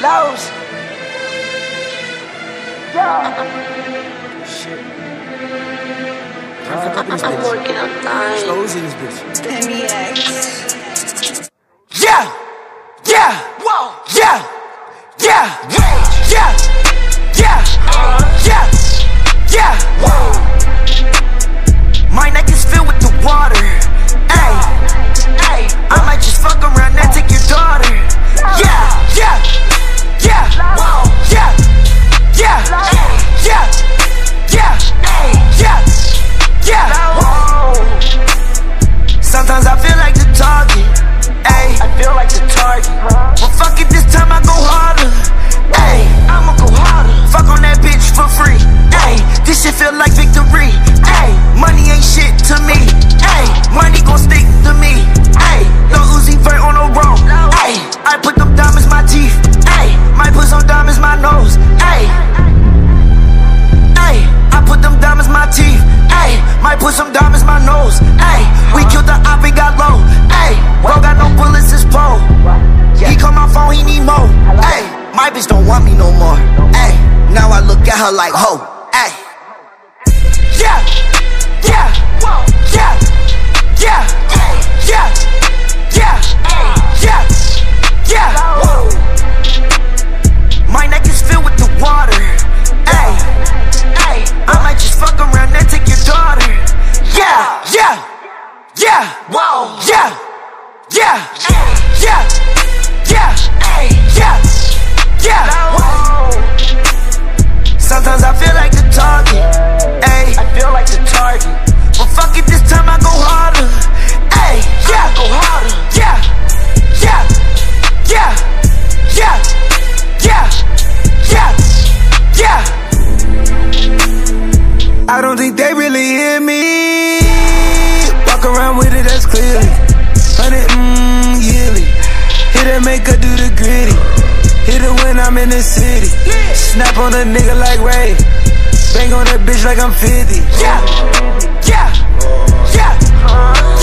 Laos. Yeah. Shit. Can't fuck up in this bitch. I'm working on time. Slow in this bitch. MEX. Yeah. Yeah. Whoa. Yeah. Yeah. Yeah. Yeah. Yeah. Yeah. Whoa. My neck is filled with the water. Ay. I might just fuck around and take your daughter. Yeah. Yeah. Yeah. Whoa. Yeah. Yeah. Yeah. Yeah. Yeah. Yeah. Whoa. Sometimes I feel like the target. Ay, I feel like the target. Well, fuck it, this time I go harder. Ay, I'ma go harder. Fuck on that bitch for free. Ay, this shit feel like victory. Ay, money ain't shit to me. Ay, money gon' stick to me. Ay, no Uzi Vert on the road. Ay, I put them diamonds my teeth. Ay, might put some diamonds my nose. Ay, ay, I put them diamonds my teeth. Ay, might put some diamonds my nose. Ay, we killed the op and got low. Ay, bro got no bullets, it's Poe. He called my phone, he need more. Ay, my bitch don't want me no more. Ay, now I look at her like ho. Ay. Yeah, yeah, yeah, yeah, yeah, yeah, yeah, yeah. My neck is filled with the water. Ay, I might just fuck around and take your daughter. Yeah, yeah, yeah, whoa, yeah. Yeah, yeah, yeah, yeah, yeah. Sometimes I feel like the target. Ay, I feel like the target. Well, fuck it, this time I go harder. Ay, yeah, go harder. Yeah, yeah, yeah, yeah, yeah, yeah, yeah. I don't think they really hear me. Walk around with it, that's clearly. 100 yearly. Hit her, make her do the gritty. Hit her when I'm in the city. Snap on a nigga like Ray. Bang on that bitch like I'm 50. Yeah, yeah, yeah.